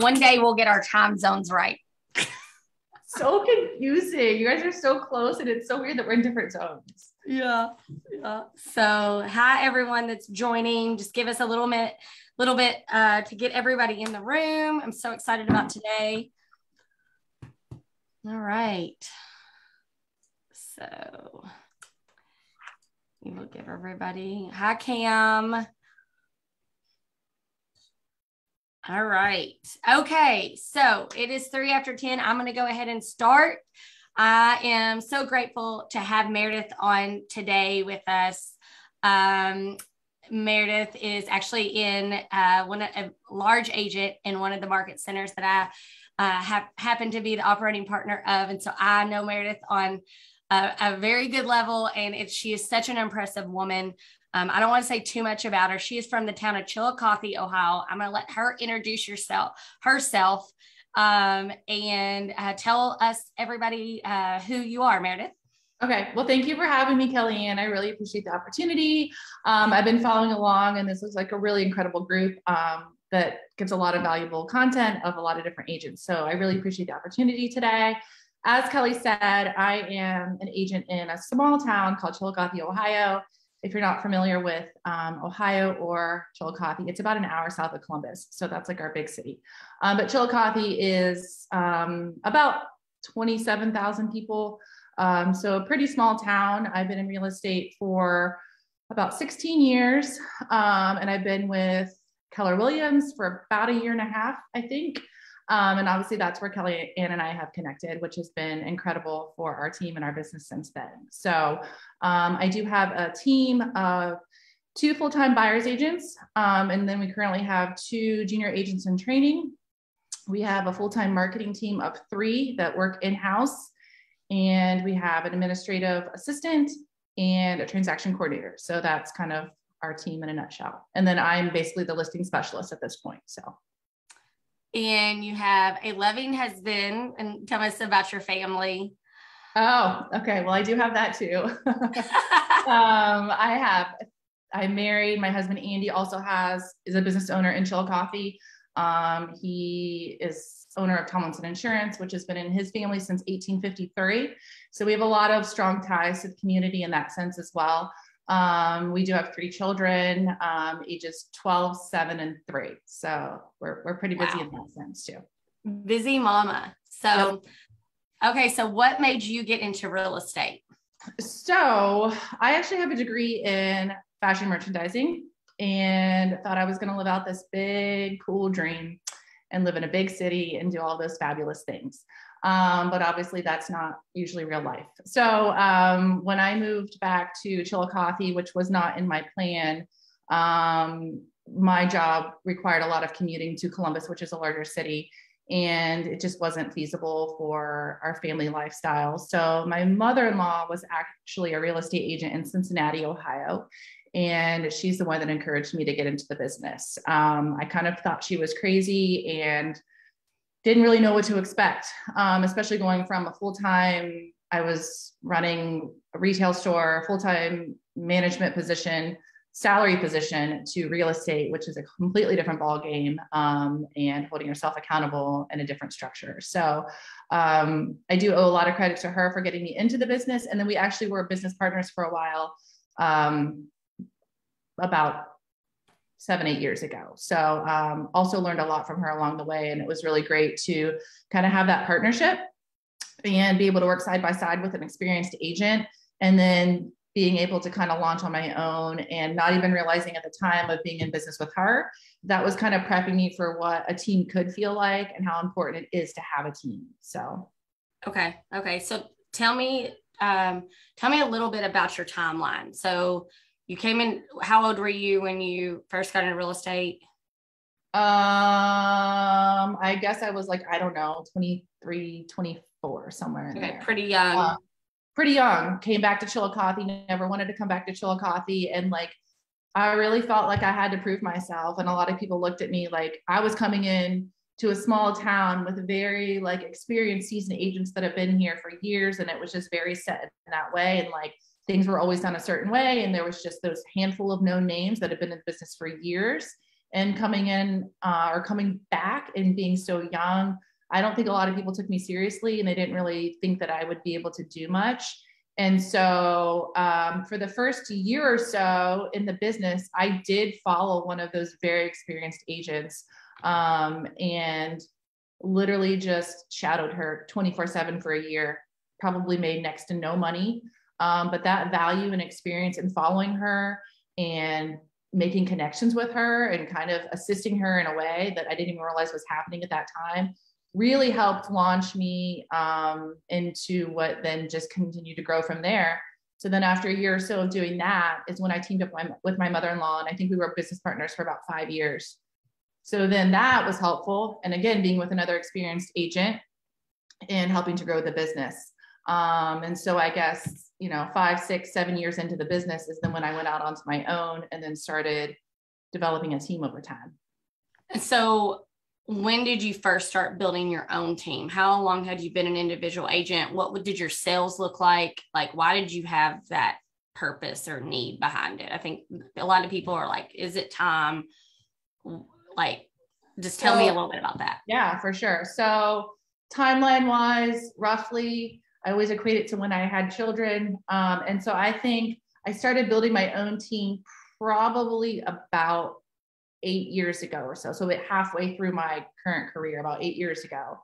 One day we'll get our time zones right. So confusing. You guys are so close, and it's so weird that we're in different zones. Yeah. So hi, everyone that's joining. Just give us a little bit to get everybody in the room. I'm so excited about today. All right. So we will give everybody. Hi, Cam. All right. Okay. So it is 3 after 10. I'm going to go ahead and start. I am so grateful to have Meredith on today with us. Meredith is actually in a large agent in one of the market centers that I happen to be the operating partner of. And so I know Meredith on a very good level, and she is such an impressive woman. I don't want to say too much about her. She is from the town of Chillicothe, Ohio. I'm going to let her introduce herself and tell us everybody who you are, Meredith. Okay. Well, thank you for having me, Kelly Anne. I really appreciate the opportunity. I've been following along, and this looks like a really incredible group that gives a lot of valuable content of a lot of different agents. So I really appreciate the opportunity today. As Kelly said, I am an agent in a small town called Chillicothe, Ohio. If you're not familiar with Ohio or Chillicothe, it's about an hour south of Columbus. So that's like our big city. But Chillicothe is about 27,000 people. So a pretty small town. I've been in real estate for about 16 years. And I've been with Keller Williams for about 1.5 years, I think. And obviously that's where Kelly Anne and I have connected, which has been incredible for our team and our business since then. So I do have a team of 2 full-time buyer's agents. And then we currently have 2 junior agents in training. We have a full-time marketing team of 3 that work in-house, and we have an administrative assistant and a transaction coordinator. So that's kind of our team in a nutshell. And then I'm basically the listing specialist at this point, so. And you have a loving husband, and tell us about your family. Oh, okay. Well, I do have that too. I married, my husband, Andy, is a business owner in Chillicothe. He is owner of Tomlinson Insurance, which has been in his family since 1853. So we have a lot of strong ties to the community in that sense as well. We do have 3 children, ages 12, 7, and 3. So we're pretty busy in that sense too. Busy mama. So, okay. So what made you get into real estate? So I actually have a degree in fashion merchandising, and thought I was going to live out this big, cool dream and live in a big city and do all those fabulous things. But obviously that's not usually real life. So when I moved back to Chillicothe, which was not in my plan, my job required a lot of commuting to Columbus, which is a larger city, and it just wasn't feasible for our family lifestyle. So my mother-in-law was actually a real estate agent in Cincinnati, Ohio, and she's the one that encouraged me to get into the business. I kind of thought she was crazy and didn't really know what to expect, especially going from a full-time, I was running a retail store, full-time management position, salary position, to real estate, which is a completely different ballgame, and holding yourself accountable in a different structure. So I do owe a lot of credit to her for getting me into the business. And then we actually were business partners for a while, about 7-8 years ago. So also learned a lot from her along the way. And it was really great to kind of have that partnership and be able to work side by side with an experienced agent, and then being able to kind of launch on my own, and not even realizing at the time of being in business with her, that was kind of prepping me for what a team could feel like and how important it is to have a team. So. Okay. Okay. So tell me a little bit about your timeline. So you came in, how old were you when you first got into real estate? I guess I was like, I don't know, 23, 24, somewhere in there. Pretty young. Pretty young. Came back to Chillicothe, never wanted to come back to Chillicothe. And like, I really felt like I had to prove myself. And a lot of people looked at me like I was coming in to a small town with very like experienced, seasoned agents that have been here for years. And it was just very set in that way. And like, things were always done a certain way. And there was just those handful of known names that had been in business for years. and coming in or coming back and being so young, I don't think a lot of people took me seriously, and they didn't really think that I would be able to do much. And so for the first year or so in the business, I did follow one of those very experienced agents and literally just shadowed her 24/7 for a year, probably made next to no money. But that value and experience in following her and making connections with her and kind of assisting her in a way that I didn't even realize was happening at that time really helped launch me into what then just continued to grow from there. So then after a year or so of doing that is when I teamed up with my mother-in-law, and I think we were business partners for about 5 years. So then that was helpful. And again, being with another experienced agent and helping to grow the business. And so I guess, you know, 5, 6, 7 years into the business is then when I went out onto my own and then started developing a team over time. So when did you first start building your own team? How long had you been an individual agent? What did your sales look like? Like, why did you have that purpose or need behind it? I think a lot of people are like, is it time? Like, just tell me a little bit about that. Yeah, for sure. So timeline wise, roughly, I always equate it to when I had children. And so I think I started building my own team probably about 8 years ago or so. So it halfway through my current career, about 8 years ago.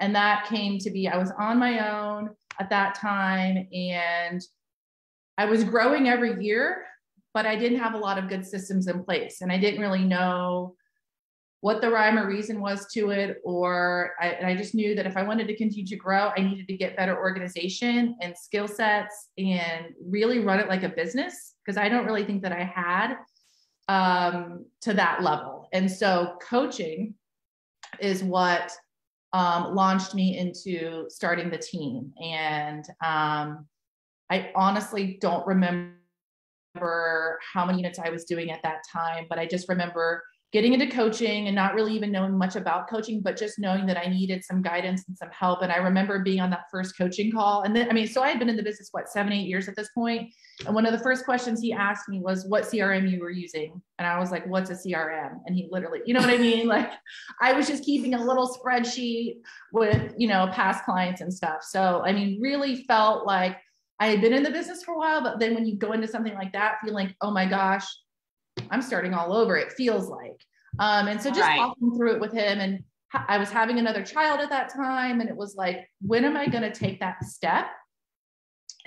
And that came to be, I was on my own at that time and I was growing every year, but I didn't have a lot of good systems in place. And I didn't really know what the rhyme or reason was to it, or I just knew that if I wanted to continue to grow, I needed to get better organization and skill sets and really run it like a business, because I don't really think that I had to that level. And so coaching is what launched me into starting the team. And I honestly don't remember how many units I was doing at that time, but I just remember getting into coaching and not really even knowing much about coaching, but just knowing that I needed some guidance and some help. And I remember being on that first coaching call. And then, I mean, so I had been in the business, what, 7, 8 years at this point. And one of the first questions he asked me was what CRM you were using. And I was like, what's a CRM? And he literally, you know what I mean? Like, I was just keeping a little spreadsheet with, you know, past clients and stuff. So, I mean, really felt like I had been in the business for a while, but then when you go into something like that, feeling like, oh my gosh, I'm starting all over, it feels like. And so just walking through it with him, and I was having another child at that time. And it was like, when am I going to take that step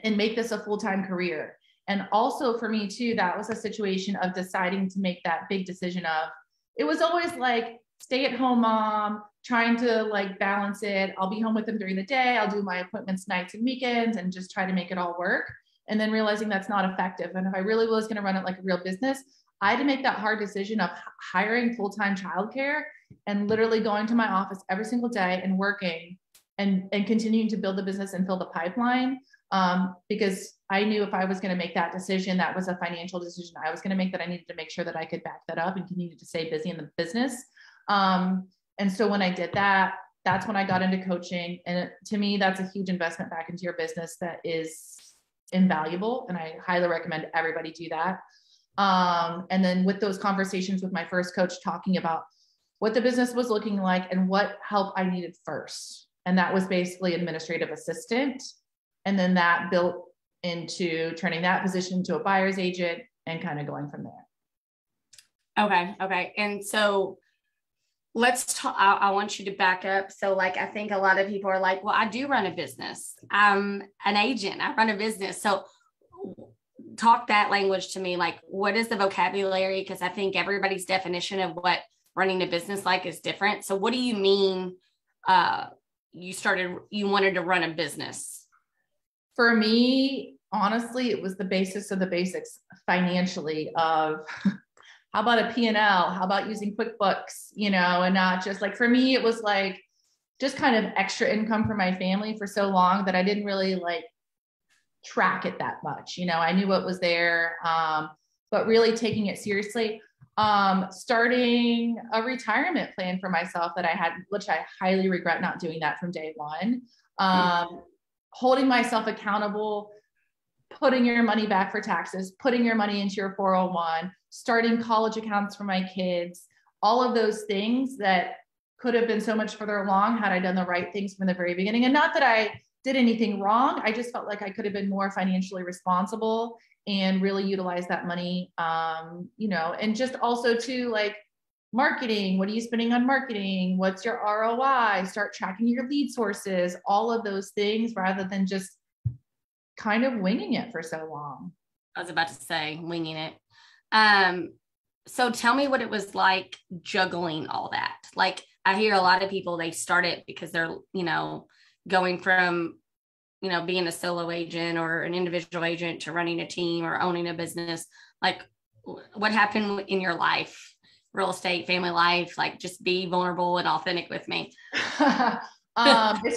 and make this a full-time career? And also for me too, that was a situation of deciding to make that big decision of, it was always like stay-at-home mom, trying to like balance it. I'll be home with them during the day. I'll do my appointments nights and weekends and just try to make it all work. And then realizing that's not effective. And if I really was going to run it like a real business, I had to make that hard decision of hiring full-time childcare and literally going to my office every single day and working and continuing to build the business and fill the pipeline. Because I knew if I was going to make that decision, that was a financial decision I was going to make, that I needed to make sure that I could back that up and continue to stay busy in the business. And so when I did that, that's when I got into coaching. And to me, that's a huge investment back into your business that is invaluable. And I highly recommend everybody do that. And then with those conversations with my first coach, talking about what the business was looking like and what help I needed first. And that was basically administrative assistant. And then that built into turning that position to a buyer's agent and kind of going from there. Okay. Okay. And so let's talk, I want you to back up. So like, I think a lot of people are like, well, I do run a business. I'm an agent, I run a business. So talk that language to me. Like, what is the vocabulary? Because I think everybody's definition of what running a business like is different. So what do you mean you wanted to run a business? For me, honestly, it was the basis of the basics financially of how about a P&L? How about using QuickBooks, you know, and not just like, for me, it was like just kind of extra income for my family for so long that I didn't really like track it that much. You know, I knew what was there, but really taking it seriously, starting a retirement plan for myself that I had, which I highly regret not doing that from day one, holding myself accountable, putting your money back for taxes, putting your money into your 401, starting college accounts for my kids, all of those things that could have been so much further along had I done the right things from the very beginning. And not that I did anything wrong. I just felt like I could have been more financially responsible and really utilize that money, you know, and just also to like marketing, what are you spending on marketing? What's your ROI? Start tracking your lead sources, all of those things rather than just kind of winging it for so long. I was about to say winging it. So tell me what it was like juggling all that. Like I hear a lot of people, they start it because they're, you know, going from, you know, being a solo agent or an individual agent to running a team or owning a business. Like what happened in your life, real estate, family life? Like just be vulnerable and authentic with me. As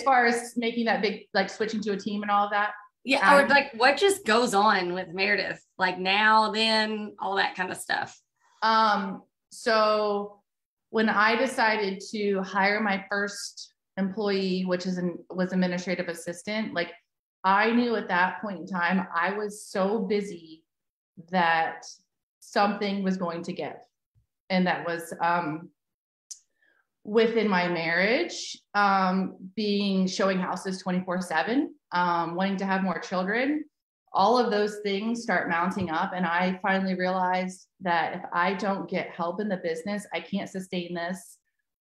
far as making that big, like switching to a team and all of that. Yeah. Or like what just goes on with Meredith? Like now, then, all that kind of stuff. So when I decided to hire my first employee, which is was administrative assistant, like I knew at that point in time, I was so busy that something was going to give. And that was, within my marriage, showing houses 24/7, wanting to have more children. All of those things start mounting up. And I finally realized that if I don't get help in the business, I can't sustain this.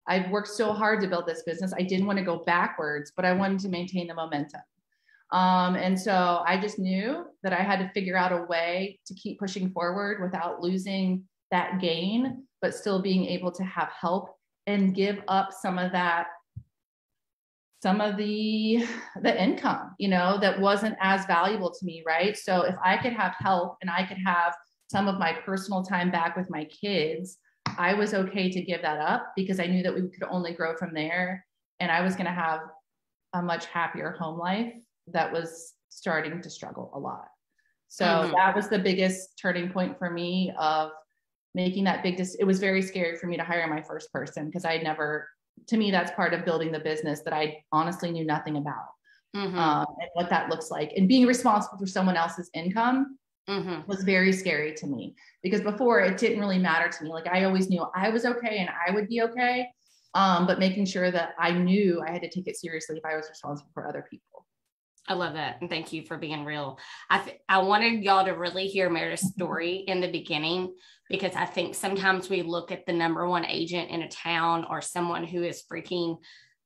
I've worked so hard to build this business. I didn't want to go backwards, but I wanted to maintain the momentum. And so I just knew that I had to figure out a way to keep pushing forward without losing that gain, but still being able to have help and give up some of the income, you know, that wasn't as valuable to me, right? So if I could have help and I could have some of my personal time back with my kids, I was okay to give that up because I knew that we could only grow from there. And I was going to have a much happier home life that was starting to struggle a lot. So that was the biggest turning point for me of making that big decision. It was very scary for me to hire my first person because I never, to me, that's part of building the business that I honestly knew nothing about, and what that looks like. And being responsible for someone else's income was very scary to me because before it didn't really matter to me. Like I always knew I was okay and I would be okay. But making sure that I knew I had to take it seriously if I was responsible for other people. I love that. And thank you for being real. I wanted y'all to really hear Meredith's story in the beginning, because I think sometimes we look at the number one agent in a town or someone who is freaking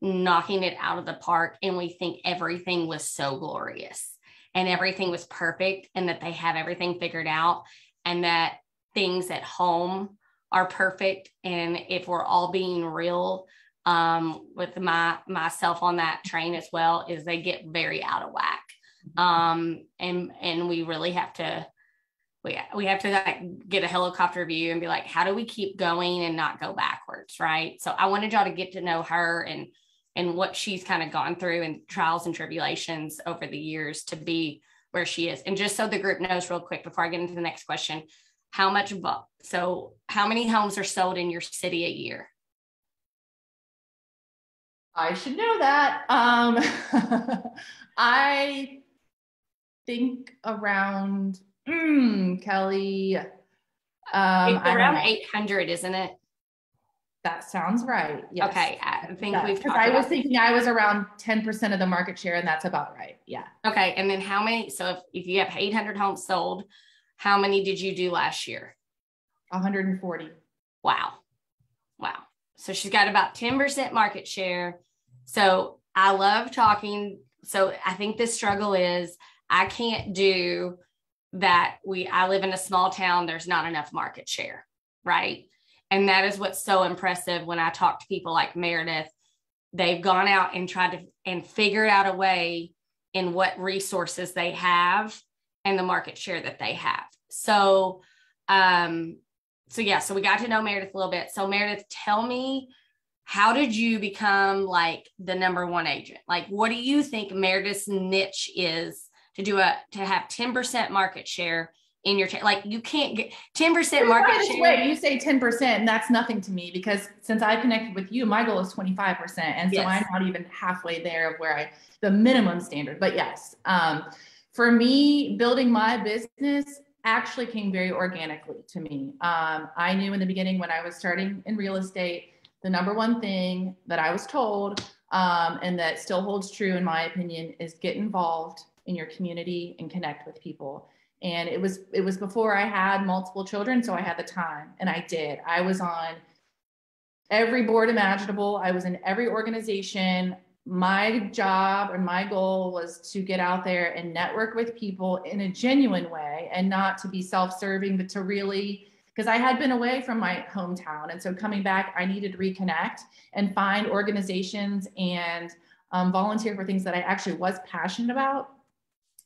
knocking it out of the park. And we think everything was so glorious and everything was perfect and that they have everything figured out and that things at home are perfect. And if we're all being real, with myself on that train as well, is they get very out of whack. And we really have to, we have to like get a helicopter view and be like, how do we keep going and not go backwards? Right. So I wanted y'all to get to know her and what she's kind of gone through and trials and tribulations over the years to be where she is. And just so the group knows real quick, before I get into the next question, how many homes are sold in your city a year? I should know that. I think around, Kelly, it's around 800, isn't it? That sounds right. Yes. Okay. I think I was thinking I was around 10% of the market share, and that's about right. Yeah. Okay. And then how many, so if you have 800 homes sold, how many did you do last year? 140. Wow. Wow. So she's got about 10% market share. So I love talking. So I think the struggle is I can't do that. I live in a small town. There's not enough market share. Right. And that is what's so impressive when I talk to people like Meredith. They've gone out and tried to and figured out a way in what resources they have and the market share that they have. So, So we got to know Meredith a little bit. So Meredith, tell me, how did you become like the number one agent? Like, what do you think Meredith's niche is to have 10% market share in your, like you can't get 10% market share. Way, you say 10% and that's nothing to me because since I connected with you, my goal is 25%. And so I'm not even halfway there of where the minimum standard, but yes. For me, building my business, actually came very organically to me. I knew in the beginning when I was starting in real estate, the number one thing that I was told, and that still holds true in my opinion, is get involved in your community and connect with people. And it was before I had multiple children, so I had the time, and I did. I was on every board imaginable. I was in every organization. My job and my goal was to get out there and network with people in a genuine way, and not to be self-serving, but to really, because I had been away from my hometown. And so coming back, I needed to reconnect and find organizations and volunteer for things that I actually was passionate about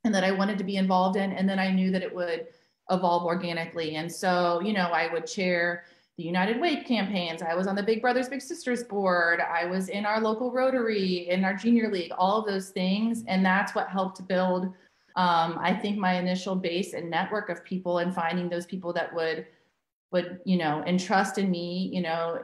and that I wanted to be involved in. And then I knew that it would evolve organically. And so, you know, I would chair the United Way campaigns. I was on the Big Brothers Big Sisters board. I was in our local Rotary, in our junior league, all of those things. And that's what helped build, I think, my initial base and network of people, and finding those people that would, you know, entrust in me, you know,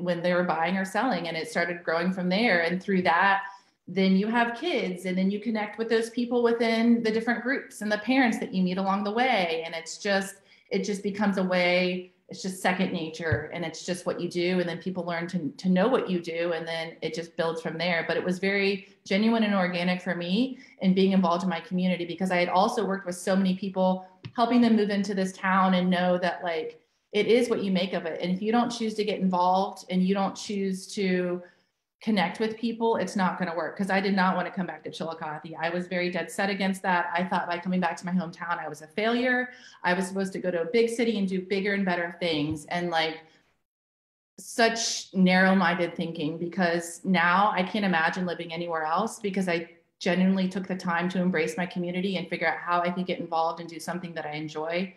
when they were buying or selling. And it started growing from there. And through that, then you have kids, and then you connect with those people within the different groups and the parents that you meet along the way. And it just becomes a way. It's just second nature, and it's just what you do. And then people learn to know what you do, and then it just builds from there. But it was very genuine and organic for me, and being involved in my community, because I had also worked with so many people, helping them move into this town and know that, like, it is what you make of it. And if you don't choose to get involved and you don't choose to connect with people, it's not going to work. Because I did not want to come back to Chillicothe. I was very dead set against that. I thought by coming back to my hometown, I was a failure. I was supposed to go to a big city and do bigger and better things. And like, such narrow-minded thinking, because now I can't imagine living anywhere else, because I genuinely took the time to embrace my community and figure out how I could get involved and do something that I enjoy.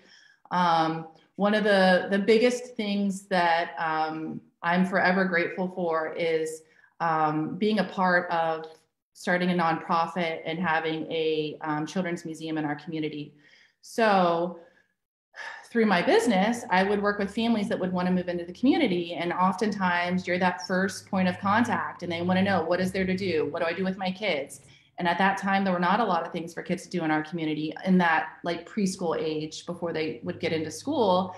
One of the biggest things that I'm forever grateful for is being a part of starting a nonprofit and having a children's museum in our community. So through my business, I would work with families that would want to move into the community. And oftentimes you're that first point of contact, and they want to know, what is there to do? What do I do with my kids? And at that time, there were not a lot of things for kids to do in our community in that, like, preschool age before they would get into school.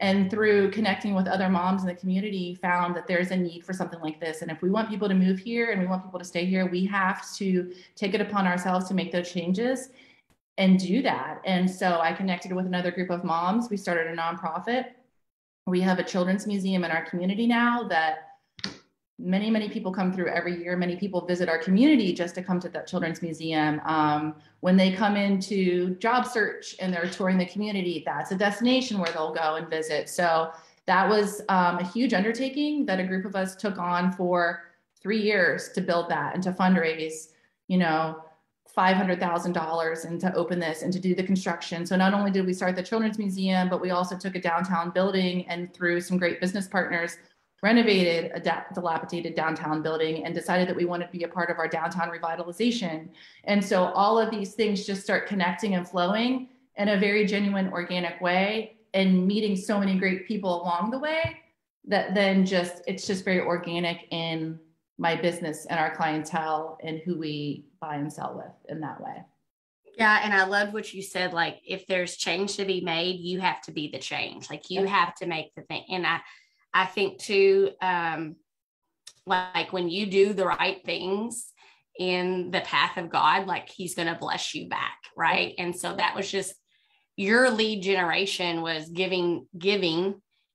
And through connecting with other moms in the community, found that there's a need for something like this. And if we want people to move here and we want people to stay here, we have to take it upon ourselves to make those changes and do that. And so I connected with another group of moms. We started a nonprofit. We have a children's museum in our community now that many, many people come through every year. Many people visit our community just to come to that children's museum. When they come into job search and they're touring the community, that's a destination where they'll go and visit. So that was a huge undertaking that a group of us took on for 3 years to build that and to fundraise, you know, $500,000, and to open this and to do the construction. So not only did we start the children's museum, but we also took a downtown building, and through some great business partners, renovated a dilapidated downtown building, and decided that we wanted to be a part of our downtown revitalization. And so all of these things just start connecting and flowing in a very genuine, organic way, and meeting so many great people along the way that then just, it's just very organic in my business and our clientele and who we buy and sell with in that way. Yeah. And I love what you said, like, if there's change to be made, you have to be the change. Like, you have to make the thing. And I think too, like, when you do the right things in the path of God, like, he's going to bless you back. Right. And so that was just your lead generation was giving,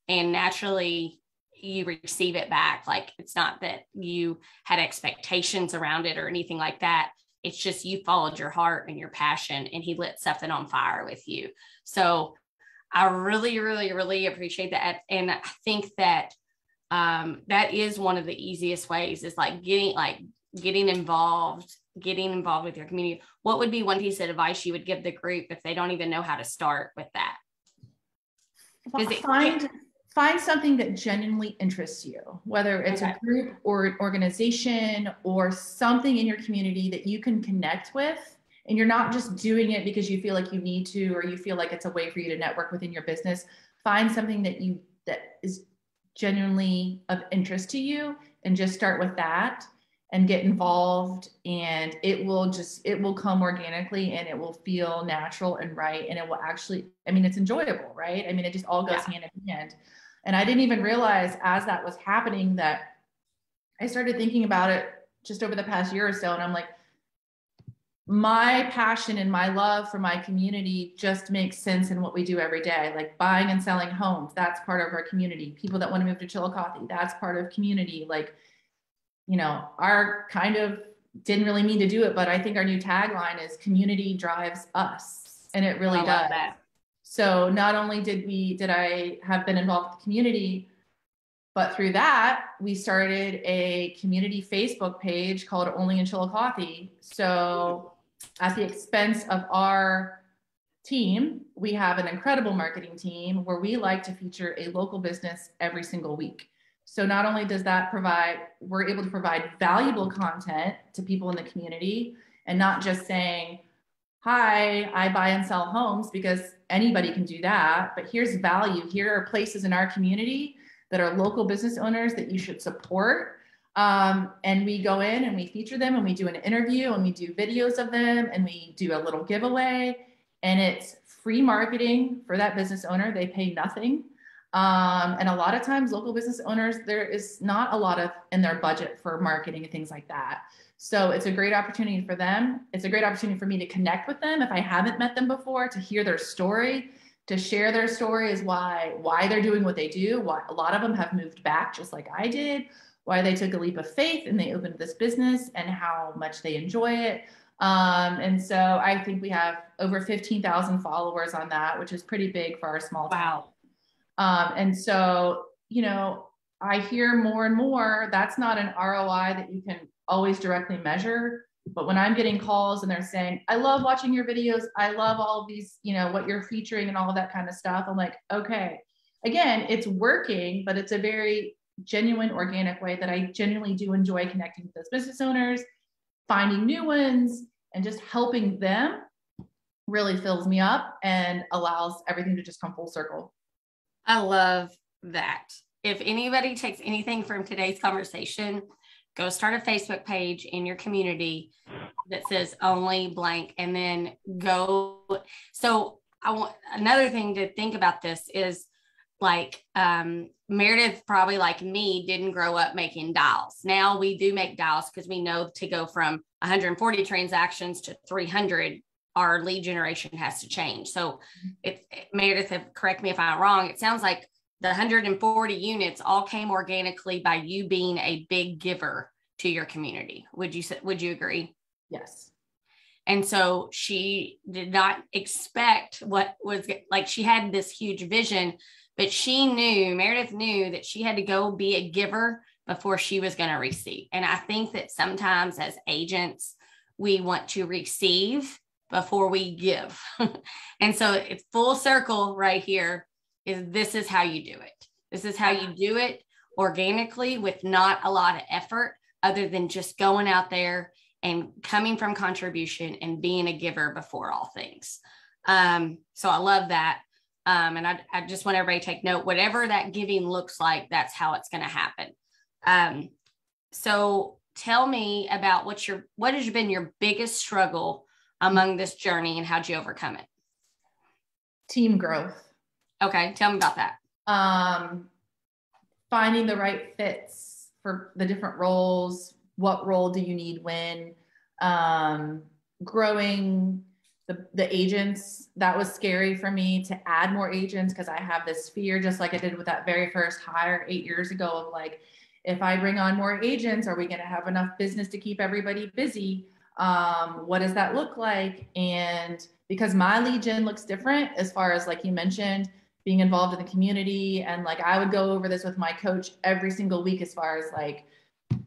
and naturally you receive it back. Like, it's not that you had expectations around it or anything like that. It's just, you followed your heart and your passion, and he lit something on fire with you. So I really, really, really appreciate that. And I think that that is one of the easiest ways, is getting involved with your community. What would be one piece of advice you would give the group if they don't even know how to start with that? Find something that genuinely interests you, whether it's a group or an organization or something in your community that you can connect with. And you're not just doing it because you feel like you need to, or you feel like it's a way for you to network within your business. Find something that is genuinely of interest to you, and just start with that. and get involved, and it will come organically, and it will feel natural and right. And it will actually, I mean, it's enjoyable, right? I mean, it just all goes hand in hand. And I didn't even realize as that was happening that I started thinking about it just over the past year or so. And I'm like, my passion and my love for my community just makes sense in what we do every day. Like buying and selling homes, that's part of our community. People that want to move to Chillicothe, that's part of community. Like, you know, our kind of didn't really mean to do it, but I think our new tagline is community drives us. And it really does. That. So not only did I have been involved with the community, but through that, we started a community Facebook page called Only in Chillicothe. So at the expense of our team, we have an incredible marketing team where we like to feature a local business every single week. So not only does that we're able to provide valuable content to people in the community and not just saying, hi, I buy and sell homes, because anybody can do that, but here's value. Here are places in our community that are local business owners that you should support. And we go in and we feature them, and we do an interview, and we do videos of them, and we do a little giveaway, and it's free marketing for that business owner. They pay nothing. And a lot of times local business owners, there is not a lot in their budget for marketing and things like that. So it's a great opportunity for them. It's a great opportunity for me to connect with them if I haven't met them before, to hear their story, to share their stories, why they're doing what they do, why a lot of them have moved back just like I did, why they took a leap of faith and they opened this business and how much they enjoy it. And so I think we have over 15,000 followers on that, which is pretty big for our small town. And so, you know, I hear more and more, that's not an ROI that you can always directly measure. But when I'm getting calls and they're saying, I love watching your videos, I love all of these, you know, what you're featuring and all of that kind of stuff, I'm like, okay, again, it's working, but it's a very genuine, organic way that I genuinely do enjoy connecting with those business owners, finding new ones, and just helping them really fills me up and allows everything to just come full circle. I love that. If anybody takes anything from today's conversation, go start a Facebook page in your community that says only blank, and then go. So I want another thing to think about this is like, Meredith probably like me didn't grow up making dials. Now we do make dials because we know to go from 140 transactions to 300, our lead generation has to change. So Meredith, correct me if I'm wrong, it sounds like the 140 units all came organically by you being a big giver to your community. Would you agree? Yes. And so she did not expect what was like, she had this huge vision, but Meredith knew that she had to go be a giver before she was going to receive. And I think that sometimes as agents, we want to receive before we give. And so it's full circle right here. This is how you do it. This is how you do it organically with not a lot of effort other than just going out there and coming from contribution and being a giver before all things. So I love that. And I just want everybody to take note, whatever that giving looks like, that's how it's going to happen. So tell me about what has been your biggest struggle among this journey, and how'd you overcome it? Team growth. Okay, tell me about that. Finding the right fits for the different roles. What role do you need when? Growing the agents. That was scary for me to add more agents because I have this fear, just like I did with that very first hire 8 years ago, of like, if I bring on more agents, are we going to have enough business to keep everybody busy? What does that look like? And because my lead gen looks different as far as, like you mentioned, being involved in the community. And like, I would go over this with my coach every single week as far as like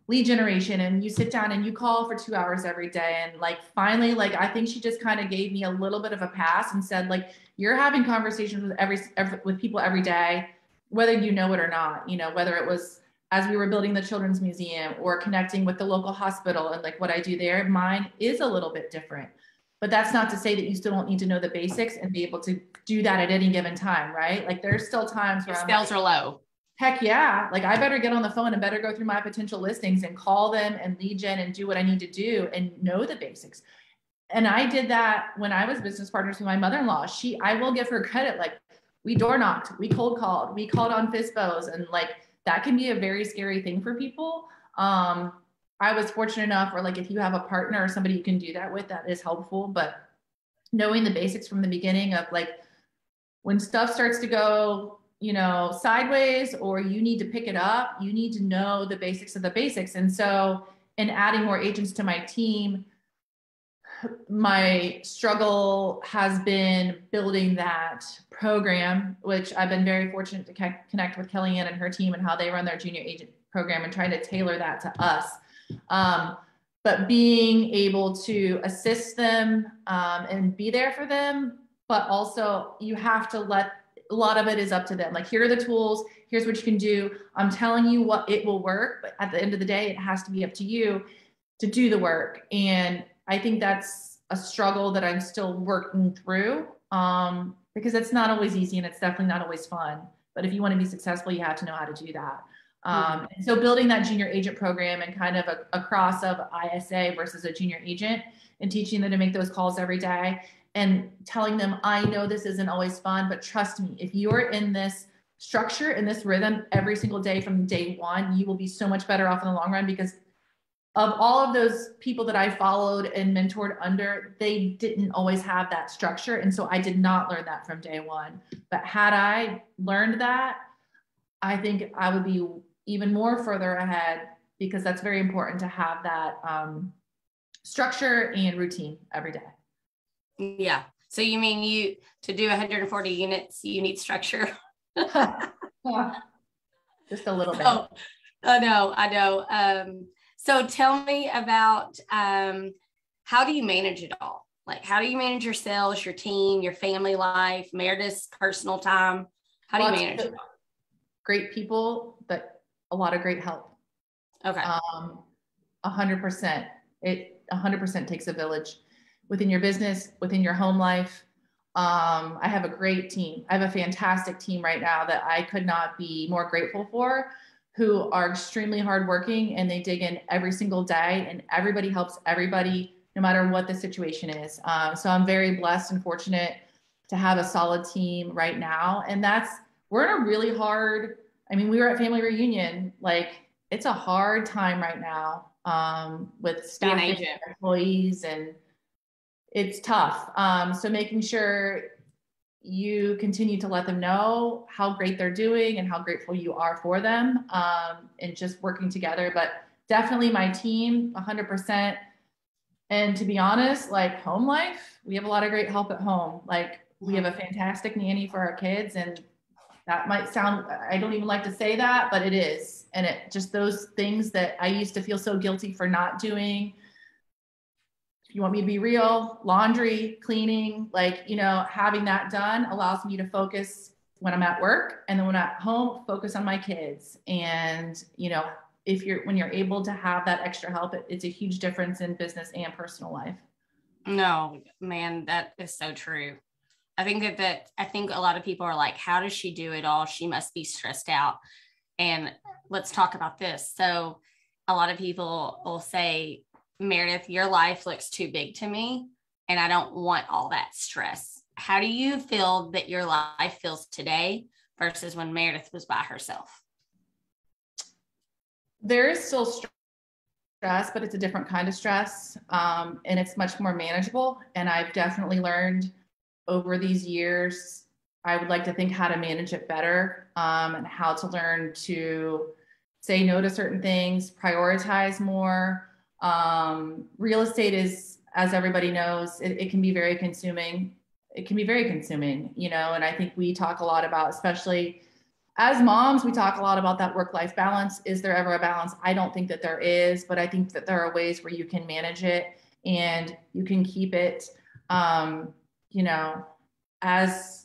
lead generation, and you sit down and you call for 2 hours every day. And like, finally, like, I think she just kind of gave me a little bit of a pass and said, like, you're having conversations with with people every day, whether you know it or not, you know, whether it was as we were building the children's museum or connecting with the local hospital and like what I do there, mine is a little bit different, but that's not to say that you still don't need to know the basics and be able to do that at any given time. Right? Like there's still times where scales are low. heck yeah, like I better get on the phone and better go through my potential listings and call them and lead gen and do what I need to do and know the basics. And I did that when I was business partners with my mother-in-law. I will give her credit. Like we door knocked, we cold called, we called on FSBOs, and like that can be a very scary thing for people. I was fortunate enough, or like if you have a partner or somebody you can do that with, that is helpful. But knowing the basics from the beginning of like when stuff starts to go, you know, sideways or you need to pick it up, you need to know the basics of the basics. And so in adding more agents to my team, my struggle has been building that program, which I've been very fortunate to connect with Kelly Anne and her team and how they run their junior agent program and trying to tailor that to us. But being able to assist them and be there for them, but also you have to let, a lot of it is up to them. Like, here are the tools, here's what you can do. I'm telling you what it will work, but at the end of the day, it has to be up to you to do the work. And I think that's a struggle that I'm still working through because it's not always easy and it's definitely not always fun. But if you want to be successful, you have to know how to do that. And so building that junior agent program and kind of a cross of ISA versus a junior agent and teaching them to make those calls every day and telling them, I know this isn't always fun, but trust me, if you're in this structure, in this rhythm every single day from day one, you will be so much better off in the long run. Because of all of those people that I followed and mentored under, they didn't always have that structure. And so I did not learn that from day one. But had I learned that, I think I would be even more further ahead, because that's very important to have that structure and routine every day. Yeah. So you mean to do 140 units, you need structure? Just a little bit. Oh, I know. So tell me about how do you manage it all? Like, how do you manage your sales, your team, your family life, Meredith's personal time? How do you manage it all? Great people, but a lot of great help. Okay. 100%. It 100% takes a village within your business, within your home life. I have a great team. I have a fantastic team right now that I could not be more grateful for, who are extremely hardworking and they dig in every single day, and everybody helps everybody no matter what the situation is. So I'm very blessed and fortunate to have a solid team right now. And we're in a really hard, I mean, we were at family reunion, like it's a hard time right now with staff and employees, and it's tough. So making sure you continue to let them know how great they're doing and how grateful you are for them, and just working together. But definitely my team, 100%. And to be honest, like home life, we have a lot of great help at home. Like we have a fantastic nanny for our kids, and that might sound, I don't even like to say that, but it is. And it just, those things that I used to feel so guilty for not doing, if you want me to be real, laundry, cleaning, like, you know, having that done allows me to focus when I'm at work, and then when I'm at home, focus on my kids. And, you know, when you're able to have that extra help, it's a huge difference in business and personal life. No, man, that is so true. I think a lot of people are like, how does she do it all? She must be stressed out. And let's talk about this. So a lot of people will say, Meredith, your life looks too big to me, and I don't want all that stress. How do you feel that your life feels today versus when Meredith was by herself? There is still stress, but it's a different kind of stress. And it's much more manageable. And I've definitely learned over these years, I would like to think how to manage it better, and how to learn to say no to certain things, prioritize more. Real estate is, as everybody knows, it can be very consuming. It can be very consuming, you know, and I think we talk a lot about, especially as moms, we talk a lot about that work-life balance. Is there ever a balance? I don't think that there is, but I think that there are ways where you can manage it and you can keep it, you know, as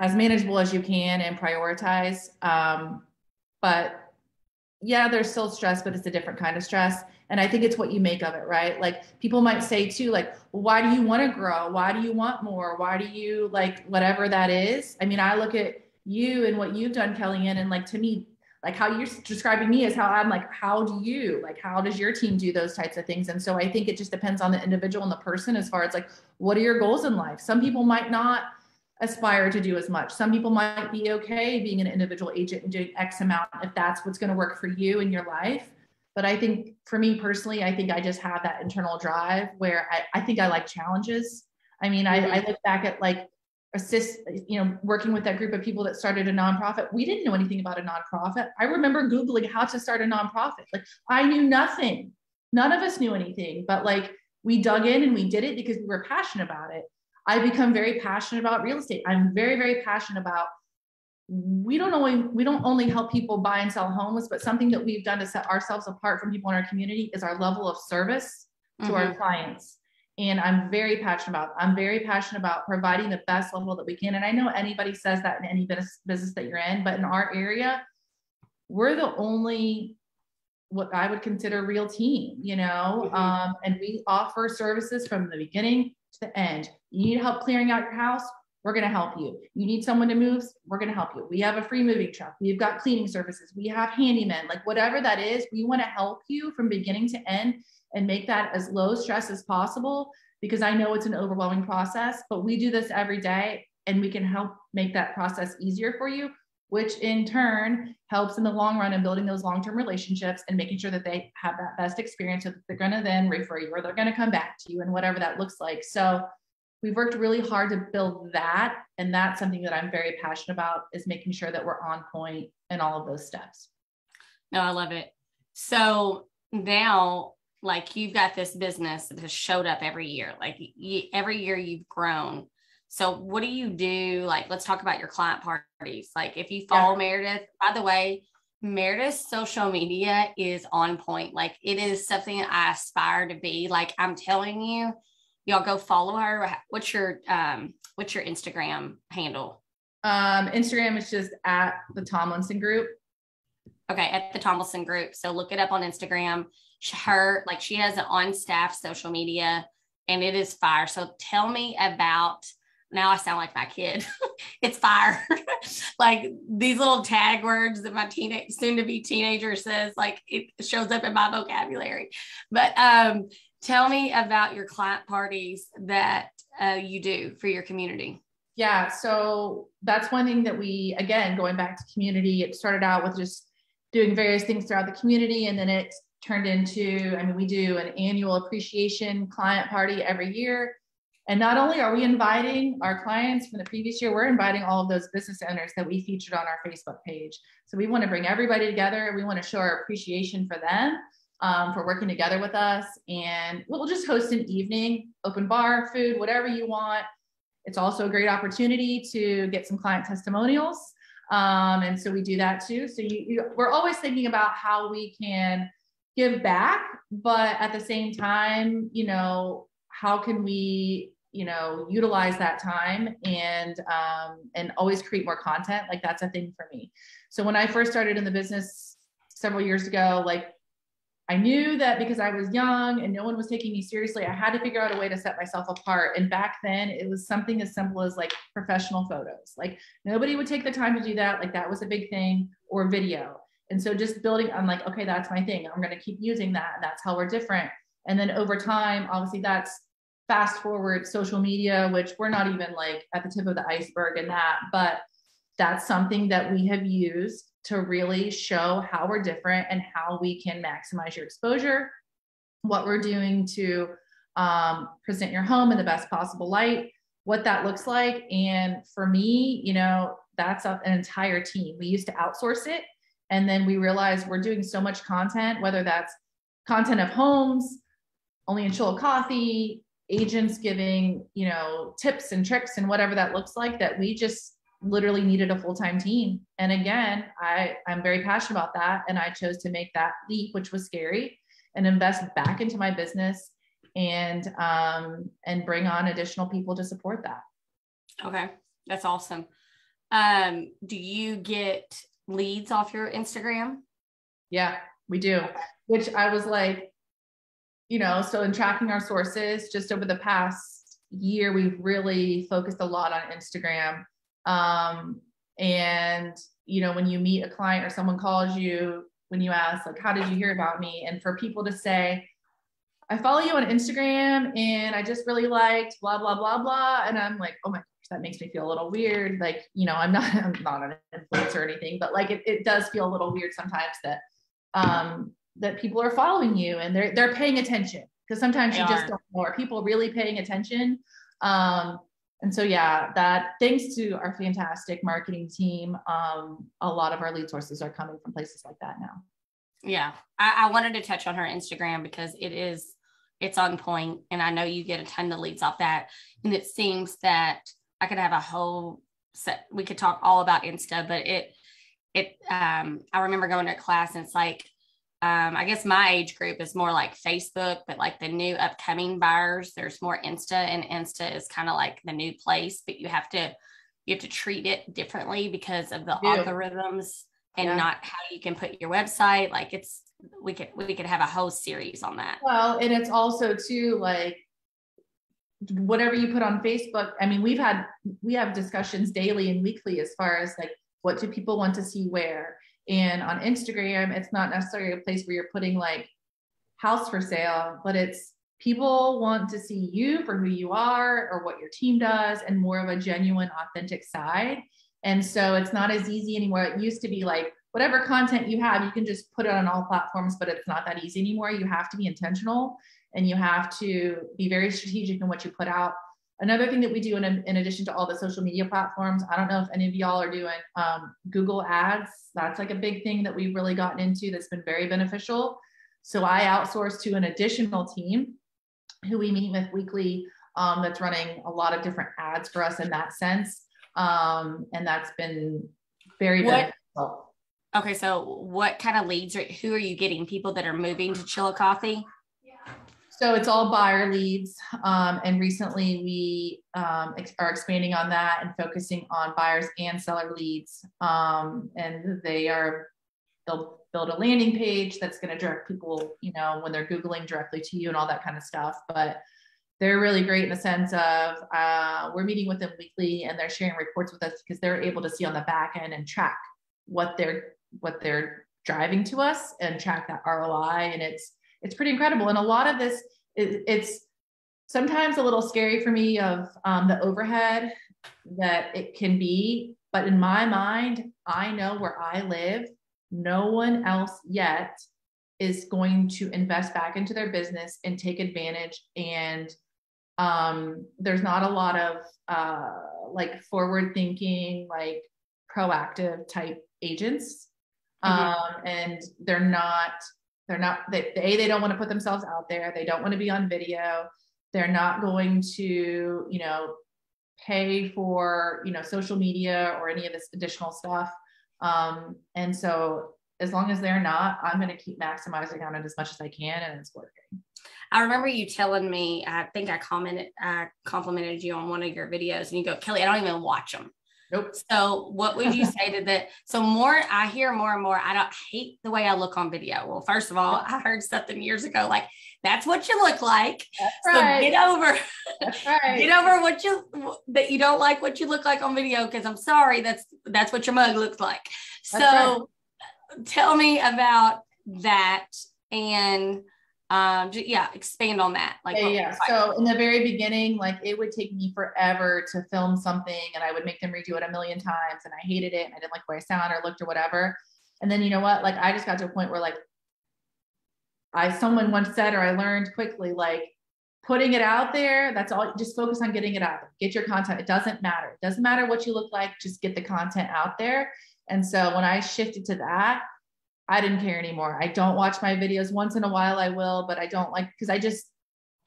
manageable as you can and prioritize. But yeah, there's still stress, but it's a different kind of stress. And I think it's what you make of it, right? Like people might say too, like, why do you want to grow? Why do you want more? Why do you like, whatever that is? I mean, I look at you and what you've done, Kelly Anne, and like, to me, like how you're describing me is how I'm like, how do you, like, how does your team do those types of things? And so I think it just depends on the individual and the person as far as like, what are your goals in life? Some people might not aspire to do as much. Some people might be okay being an individual agent and doing X amount if that's what's going to work for you in your life. But I think for me personally, I think I just have that internal drive where I think I like challenges. I mean, I look back at like working with that group of people that started a nonprofit. We didn't know anything about a nonprofit. I remember Googling how to start a nonprofit. Like I knew nothing. None of us knew anything, but like we dug in and we did it because we were passionate about it. I've become very passionate about real estate. I'm very, very passionate about, we don't only help people buy and sell homes, but something that we've done to set ourselves apart from people in our community is our level of service to our clients. And I'm very passionate about providing the best level that we can. And I know anybody says that in any business that you're in, but in our area, we're the only, what I would consider real team, you know, and we offer services from the beginning to the end. You need help clearing out your house. We're going to help you. You need someone to move. We're going to help you. We have a free moving truck. We've got cleaning services. We have handymen, like whatever that is, we want to help you from beginning to end and make that as low stress as possible, because I know it's an overwhelming process, but we do this every day and we can help make that process easier for you, which in turn helps in the long run in building those long-term relationships and making sure that they have that best experience, so that they're going to then refer you or they're going to come back to you and whatever that looks like. So we've worked really hard to build that. And that's something that I'm very passionate about, is making sure that we're on point in all of those steps. No, I love it. So now, like, you've got this business that has showed up every year, like every year you've grown. So what do you do? Like, let's talk about your client parties. Like, if you follow Meredith, by the way, Meredith's social media is on point. Like, it is something I aspire to be. Like, I'm telling you, y'all go follow her. What's your Instagram handle? Instagram is just at the Tomlinson Group. Okay. At the Tomlinson Group. So look it up on Instagram. Her, like, she has an on-staff social media and it is fire. So tell me about, now I sound like my kid. It's fire. Like these little tag words that my soon-to-be teenager says, like it shows up in my vocabulary. But tell me about your client parties that you do for your community. Yeah. So that's one thing that we, again, going back to community, it started out with just doing various things throughout the community. And then it's turned into, I mean, we do an annual appreciation client party every year. And not only are we inviting our clients from the previous year, we're inviting all of those business owners that we featured on our Facebook page. So we want to bring everybody together. We want to show our appreciation for them, for working together with us. And we'll just host an evening, open bar, food, whatever you want. It's also a great opportunity to get some client testimonials. And so we do that too. So we're always thinking about how we can give back, but at the same time, you know, how can we, you know, utilize that time and always create more content? Like, that's a thing for me. So when I first started in the business several years ago, like, I knew that because I was young and no one was taking me seriously, I had to figure out a way to set myself apart. And back then it was something as simple as like professional photos. Like, nobody would take the time to do that. Like, that was a big thing, or video. And so just building, I'm like, okay, that's my thing. I'm going to keep using that. And that's how we're different. And then over time, obviously that's fast forward social media, which we're not even like at the tip of the iceberg in that, but that's something that we have used to really show how we're different and how we can maximize your exposure, what we're doing to present your home in the best possible light, what that looks like. And for me, you know, that's an entire team. We used to outsource it. And then we realized we're doing so much content, whether that's content of homes, Only in Chillicothe, agents giving, you know, tips and tricks and whatever that looks like, that we just literally needed a full-time team. And again, I'm very passionate about that. And I chose to make that leap, which was scary, and invest back into my business and bring on additional people to support that. Okay. That's awesome. Do you get leads off your Instagram? Yeah, we do. Which I was like, you know, so in tracking our sources, just over the past year, we've really focused a lot on Instagram. And, you know, when you meet a client or someone calls you, when you ask, like, how did you hear about me? And for people to say, I follow you on Instagram and I just really liked blah, blah, blah, blah. And I'm like, oh my gosh, that makes me feel a little weird. Like, you know, I'm not an influencer or anything, but like, it does feel a little weird sometimes that, that people are following you and they're paying attention, because sometimes you just don't know, are people really paying attention? And so, yeah, that thanks to our fantastic marketing team, a lot of our lead sources are coming from places like that now. Yeah. I wanted to touch on her Instagram because it's on point, and I know you get a ton of leads off that. And it seems that I could have a whole set. We could talk all about Insta, but I remember going to a class and it's like, I guess my age group is more like Facebook, but like the new upcoming buyers, there's more Insta, and Insta is kind of like the new place, but you have to treat it differently because of the algorithms and not how you can put your website. Like we could have a whole series on that. Well, and it's also too, like, whatever you put on Facebook. I mean, we have discussions daily and weekly as far as like, what do people want to see where? And on Instagram, it's not necessarily a place where you're putting like house for sale, but it's people want to see you for who you are or what your team does, and more of a genuine, authentic side. And so it's not as easy anymore. It used to be like whatever content you have, you can just put it on all platforms, but it's not that easy anymore. You have to be intentional and you have to be very strategic in what you put out. Another thing that we do in addition to all the social media platforms, I don't know if any of y'all are doing Google ads. That's like a big thing that we've really gotten into that's been very beneficial. So I outsource to an additional team who we meet with weekly, that's running a lot of different ads for us in that sense. And that's been very beneficial. Okay. So what kind of leads who are you getting? People that are moving to Chillicothe? So it's all buyer leads. And recently we are expanding on that and focusing on buyers and seller leads. And they'll build a landing page that's going to direct people, you know, when they're Googling directly to you and all that kind of stuff. But they're really great in the sense of we're meeting with them weekly and they're sharing reports with us because they're able to see on the back end and track what they're driving to us and track that ROI. And it's pretty incredible. And a lot of this, it's sometimes a little scary for me of the overhead that it can be, but in my mind, I know where I live. No one else yet is going to invest back into their business and take advantage. And there's not a lot of like forward thinking, like proactive type agents. Mm-hmm. And they don't want to put themselves out there. They don't want to be on video. They're not going to, you know, pay for, you know, social media or any of this additional stuff. And so as long as they're not, I'm going to keep maximizing on it as much as I can. And it's working. I remember you telling me, I think I complimented you on one of your videos, and you go, Kelly, I don't even watch them. Nope. So what would you say to that? So I hear more and more, I don't hate the way I look on video. Well, first of all, I heard something years ago, like, that's what you look like. That's right. So get over that you don't like what you look like on video. Cause I'm sorry. That's what your mug looks like. That's so right. Tell me about that and expand on that. Like, So in the very beginning, like it would take me forever to film something and I would make them redo it 1,000,000 times and I hated it and I didn't like the way I sound or looked or whatever. And then, you know what, like I just got to a point where like someone once said, or I learned quickly, like putting it out there, that's all, just focus on getting it out there. Get your content. It doesn't matter. It doesn't matter what you look like, just get the content out there. And so when I shifted to that, I didn't care anymore. I don't watch my videos. Once in a while I will, but I don't like, cause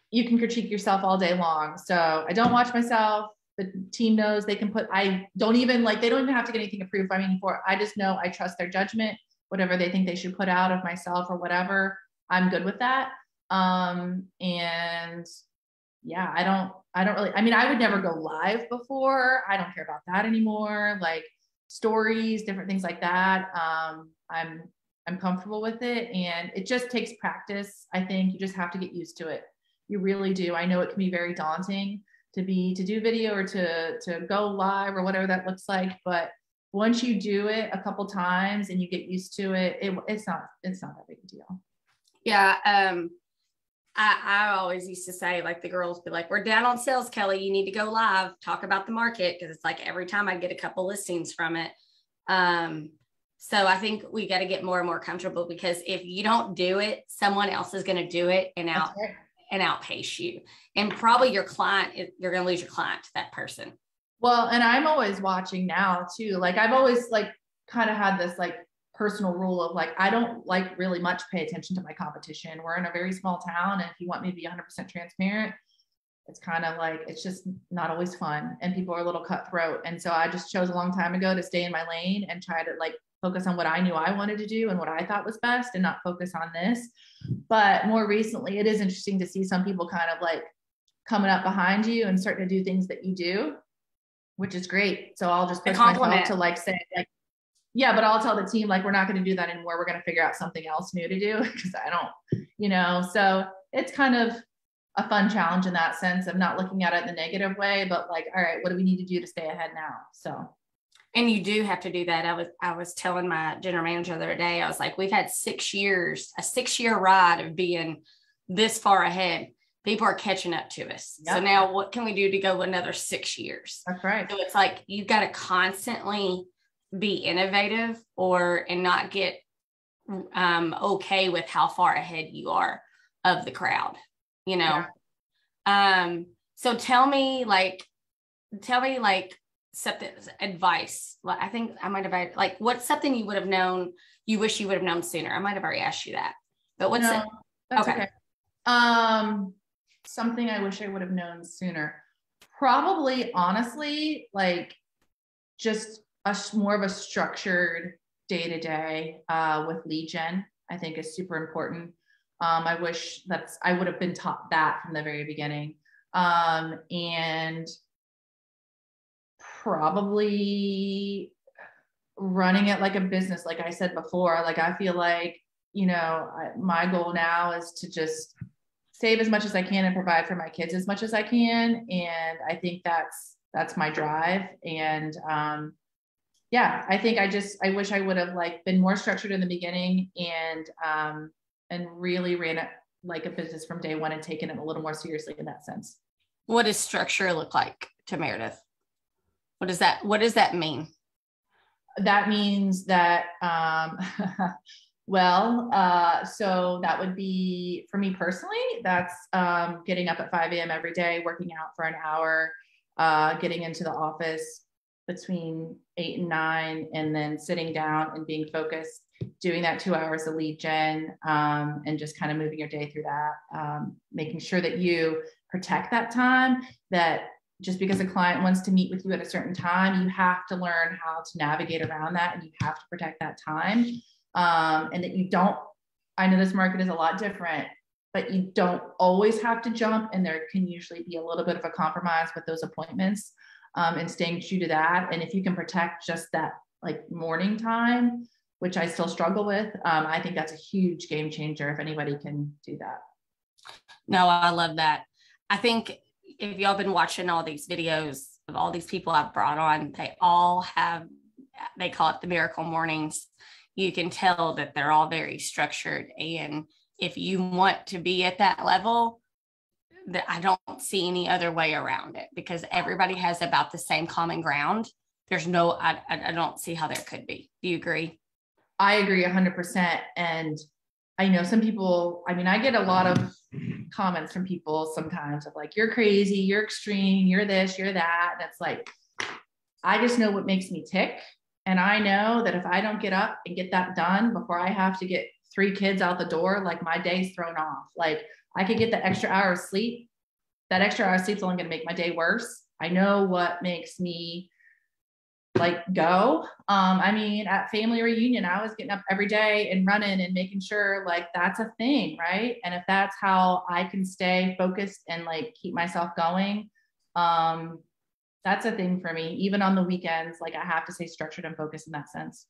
you can critique yourself all day long. So I don't watch myself. The team knows they can they don't even have to get anything approved by me for. I just know I trust their judgment, whatever they think they should put out of myself or whatever. I'm good with that. And yeah, I don't really, I mean, I would never go live before. I don't care about that anymore. Like stories, different things like that. I'm comfortable with it, and it just takes practice. I think you just have to get used to it. You really do. I know it can be very daunting to do video or to go live or whatever that looks like, but once you do it a couple times and you get used to it, it's not that big a deal. Yeah. I always used to say, like, the girls be like, we're down on sales, Kelly, you need to go live, talk about the market. Cause it's like every time I get a couple listings from it. So I think we got to get more and more comfortable, because if you don't do it, someone else is going to do it and outpace you, and probably your client, you're going to lose your client to that person. Well, and I'm always watching now too. Like, I've always like kind of had this like personal rule of like, I don't like really much pay attention to my competition. We're in a very small town, and if you want me to be 100% transparent, it's kind of like, it's just not always fun, and people are a little cutthroat. And so I just chose a long time ago to stay in my lane and try to like focus on what I knew I wanted to do and what I thought was best, and not focus on this. But more recently, it is interesting to see some people kind of like coming up behind you and starting to do things that you do, which is great. So I'll just push myself to like say like, yeah, but I'll tell the team, like, we're not going to do that anymore. We're going to figure out something else new to do, because I don't, you know. So it's kind of a fun challenge in that sense of not looking at it in the negative way, but like, all right, what do we need to do to stay ahead now? So. And you do have to do that. I was telling my general manager the other day, I was like, we've had 6 years, a 6-year ride of being this far ahead. People are catching up to us. Yep. So now what can we do to go another 6 years? That's right. So it's like, you've got to constantly be innovative and not get okay with how far ahead you are of the crowd, you know? Yeah. So tell me something, advice. Like, I think I might've like, what's something you would have known, you wish you would have known sooner? I might've already asked you that, but what's it? No, okay. Something I wish I would have known sooner, probably honestly, like just more of a structured day-to-day with lead gen, I think is super important. I wish I would have been taught that from the very beginning. And probably running it like a business. Like I said before, like, I feel like, you know, my goal now is to just save as much as I can and provide for my kids as much as I can. And I think that's my drive. And, yeah, I think I wish I would have like been more structured in the beginning and really ran it like a business from day one and taken it a little more seriously in that sense. What does structure look like to Meredith? What does that mean? That means that, so that would be, for me personally, that's, getting up at 5 a.m. every day, working out for an hour, getting into the office between 8 and 9, and then sitting down and being focused, doing that 2 hours of lead gen, and just kind of moving your day through that, making sure that you protect that time. That just because a client wants to meet with you at a certain time, you have to learn how to navigate around that, and you have to protect that time. And that you don't, I know this market is a lot different, but you don't always have to jump, and there can usually be a little bit of a compromise with those appointments. And staying true to that. And if you can protect just that like morning time, which I still struggle with, I think that's a huge game changer if anybody can do that. No, I love that. I think if y'all been watching all these videos of all these people I've brought on, they call it the miracle mornings. You can tell that they're all very structured. And if you want to be at that level, that I don't see any other way around it, because everybody has about the same common ground. There's no, I don't see how there could be. Do you agree? I agree 100%. And I know some people, I mean, I get a lot of comments from people sometimes of like, you're crazy, you're extreme, you're this, you're that. That's like, I just know what makes me tick. And I know that if I don't get up and get that done before I have to get 3 kids out the door, like my day's thrown off. Like, I could get the extra hour of sleep. That extra hour of sleep's only going to make my day worse. I know what makes me like go. I mean, at family reunion, I was getting up every day and running and making sure like that's a thing, right? And if that's how I can stay focused and like keep myself going, that's a thing for me. Even on the weekends, like I have to stay structured and focused in that sense.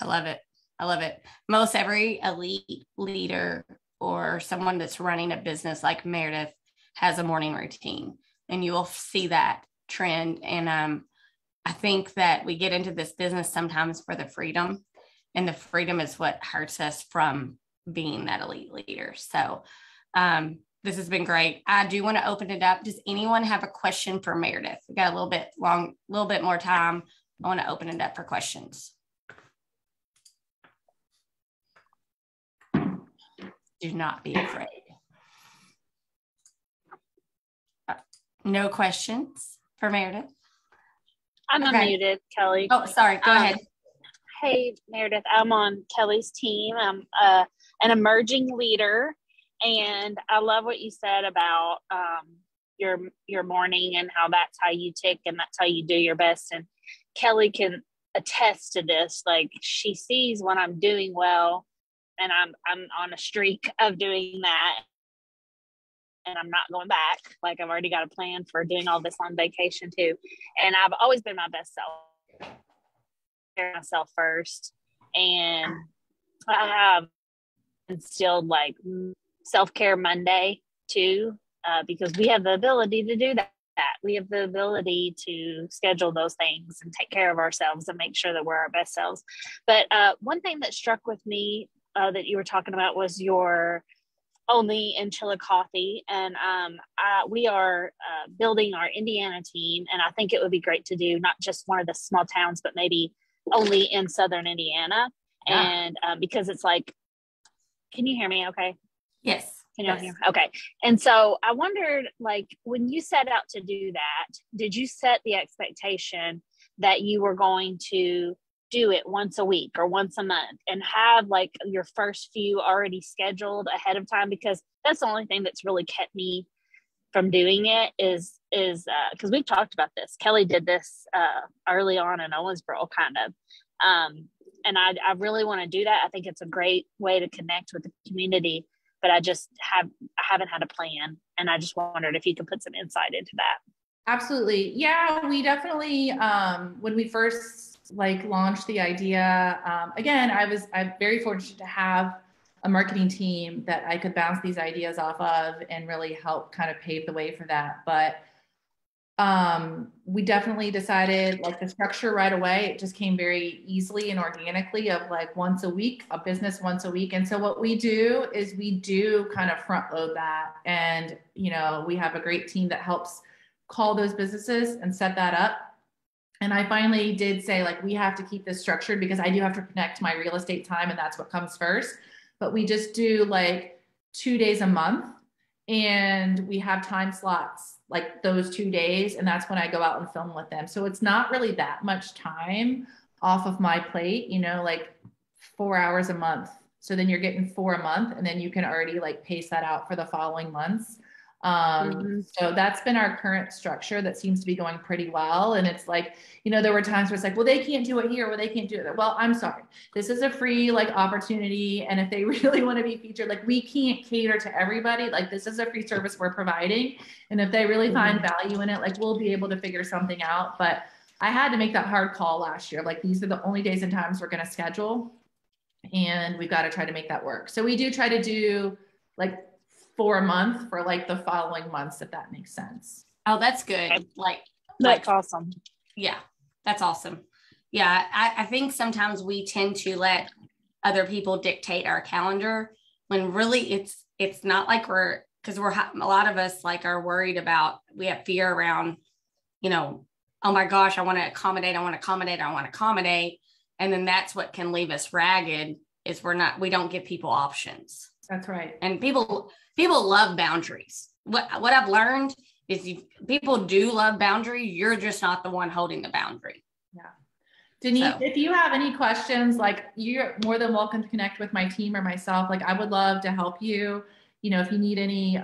I love it. I love it. Most every elite leader or someone that's running a business like Meredith has a morning routine, and you will see that trend. And I think that we get into this business sometimes for the freedom, and the freedom is what hurts us from being that elite leader. So this has been great. I do want to open it up. Does anyone have a question for Meredith? We got a little bit long, a little bit more time. I want to open it up for questions. Do not be afraid. No questions for Meredith? I'm unmuted, Kelly. Oh, sorry. Go ahead. Hey, Meredith. I'm on Kelly's team. I'm an emerging leader, and I love what you said about your morning and how that's how you tick and that's how you do your best. And Kelly can attest to this. Like, she sees when I'm doing well, and I'm on a streak of doing that, and I'm not going back. Like, I've already got a plan for doing all this on vacation too. And I've always been my best self, myself first. And I have instilled like self-care Monday too, because we have the ability to do that. We have the ability to schedule those things and take care of ourselves and make sure that we're our best selves. But one thing that struck with me that you were talking about was your Only in Chillicothe, and we are building our Indiana team, and I think it would be great to do not just one of the small towns, but maybe only in Southern Indiana. Yeah. And because it's like, can you hear me okay? Yes. Can you hear me? Okay. And so I wondered, like, when you set out to do that, did you set the expectation that you were going to do it once a week or once a month and have like your first few already scheduled ahead of time? Because that's the only thing that's really kept me from doing it is because we've talked about this. Kelly did this early on in Owensboro kind of. And I really want to do that. I think it's a great way to connect with the community, but I haven't had a plan. And I just wondered if you could put some insight into that. Absolutely. Yeah, we definitely, when we first launched the idea, again, I'm very fortunate to have a marketing team that I could bounce these ideas off of and really help kind of pave the way for that. But we definitely decided, like, the structure right away, it just came very easily and organically of like once a week, a business once a week. And so what we do is we do kind of front load that. And, you know, we have a great team that helps call those businesses and set that up. And I finally did say, like, we have to keep this structured because I do have to connect my real estate time, and that's what comes first. But we just do like 2 days a month, and we have time slots like those 2 days. And that's when I go out and film with them. So it's not really that much time off of my plate, you know, like 4 hours a month. So then you're getting 4 a month, and then you can already like pace that out for the following months. So that's been our current structure that seems to be going pretty well. And it's like, you know, there were times where it's like, well, they can't do it here, or they can't do it there. Well, I'm sorry, this is a free like opportunity. And if they really want to be featured, like, we can't cater to everybody. Like, this is a free service we're providing. And if they really find value in it, like, we'll be able to figure something out. But I had to make that hard call last year. Like, these are the only days and times we're going to schedule, and we've got to try to make that work. So we do try to do like 4 a month for like the following months, if that makes sense. Oh, that's good. Okay. Like that's awesome. Yeah, that's awesome. Yeah, I think sometimes we tend to let other people dictate our calendar when really it's not like because a lot of us like are worried about, we have fear around, you know, oh my gosh, I want to accommodate. And then that's what can leave us ragged is we don't give people options. That's right. And people love boundaries. What I've learned is people do love boundaries. You're just not the one holding the boundary. Yeah. Denise, so, if you have any questions, like, you're more than welcome to connect with my team or myself. Like, I would love to help you, you know, if you need any,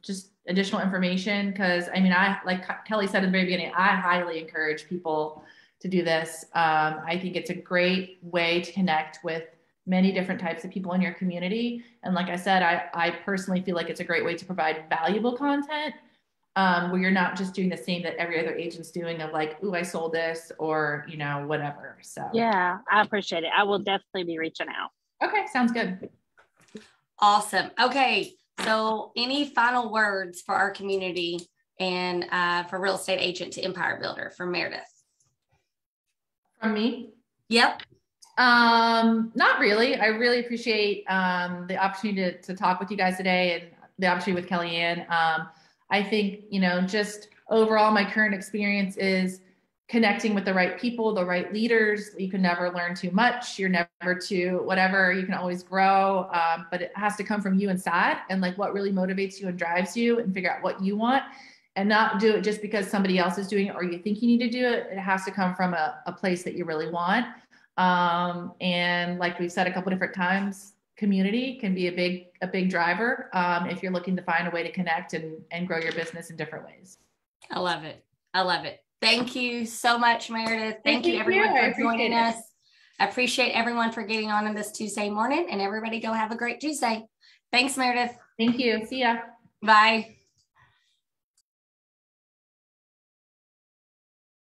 just additional information. Cause I mean, like Kelly said in the very beginning, I highly encourage people to do this. I think it's a great way to connect with many different types of people in your community. And like I said, I personally feel like it's a great way to provide valuable content where you're not just doing the same that every other agent's doing of like, ooh, I sold this, or, you know, whatever. So yeah, I appreciate it. I will definitely be reaching out. Okay, sounds good. Awesome. Okay, so any final words for our community and for real estate agent to empire builder for Meredith? From me? Yep. Not really. I really appreciate the opportunity to talk with you guys today and the opportunity with Kelly Anne. I think, you know, just overall, my current experience is connecting with the right people, the right leaders. You can never learn too much. You're never too whatever. You can always grow, but it has to come from you inside and like what really motivates you and drives you, and figure out what you want and not do it just because somebody else is doing it or you think you need to do it. It has to come from a place that you really want. And like we've said a couple different times, community can be a big driver if you're looking to find a way to connect and grow your business in different ways. I love it. I love it. Thank you so much, Meredith. Thank you everyone for joining us. I appreciate everyone for getting on this Tuesday morning, and everybody go have a great Tuesday. Thanks, Meredith. Thank you. See ya. Bye.